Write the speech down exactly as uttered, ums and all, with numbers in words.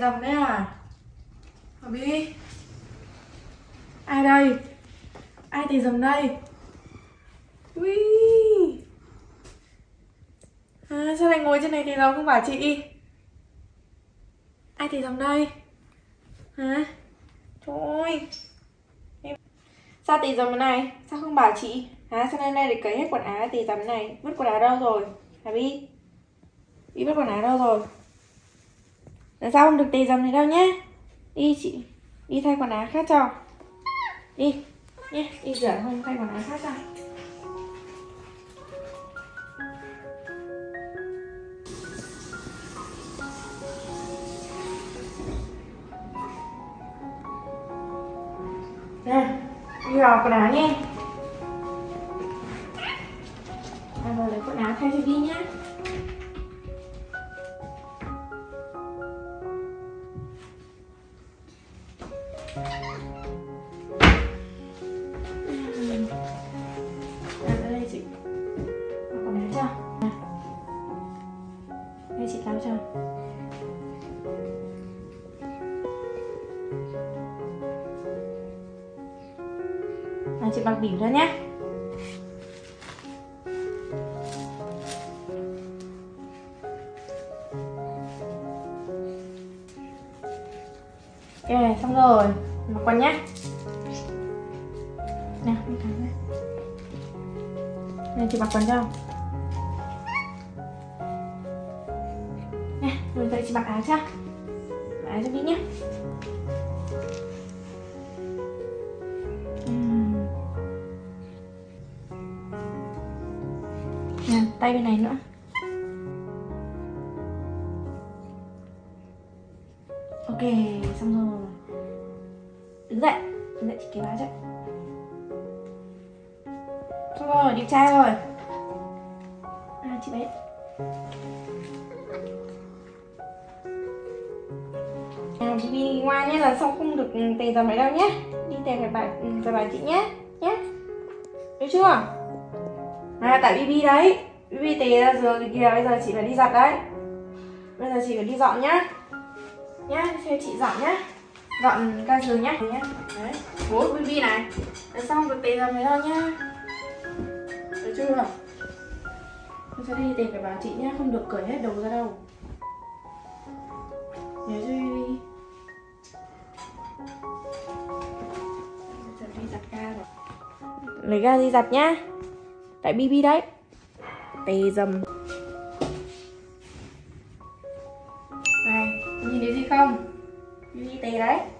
Dầm đấy à? Hả Bi? Ai đây? Ai thì dầm đây? Ui. À, sao lại ngồi trên này thì dầm không phải chị? Ai thì dầm đây? Hả? Trời ơi. Sao thì dầm này? Sao không bảo chị? Hả? Sao nay nay để cấy hết quần áo thì dầm này? Mất quần áo đâu rồi? Hả Bi? Bi mất quần áo đâu rồi? Lần sau không được tì dầm này đâu nhé. Đi chị, đi thay quần áo khác cho. Đi nhé, đi rửa không thay quần áo khác cho. Nè, đi vào quần áo nhé. Anh vào lấy quần áo thay cho đi nhé. Đây chị. bằng bỉm thôi nhé. Ok, xong rồi, mặc quần nhé. Nào, này chị mặc quần cho. Nè, rồi dậy chị mặc áo cho. Mặc áo cho đi nhé. Nè, tay bên này nữa. Ok, xong rồi. Đứng dậy, đứng dậy chị kéo áo cho. Xong rồi, đi trai rồi. À, chị bé. À, chị đi ngoài nhé, là xong không được tè ra máy đâu nhé. Đi tè về bài, về bài chị nhé. Nhé. Được chưa? À, tại Bibi đấy. Bibi tè ra rồi kìa, bây giờ chị phải đi giặt đấy. Bây giờ chị phải đi dọn nhá. Nhá, theo chị dọn nhá. Dọn ca giường nhá. Đấy, bố Bibi này. Để xong được tè ra máy đâu nhá. Được chưa? Không sao đi tìm phải bảo chị nhé, không được cởi hết đầu ra đâu. Nhớ đi. Đi giặt ga rồi. Lấy ga đi giặt nhá. Tại Bibi đấy. Tê dầm. Này, nhìn thấy gì không? Bibi tê đấy.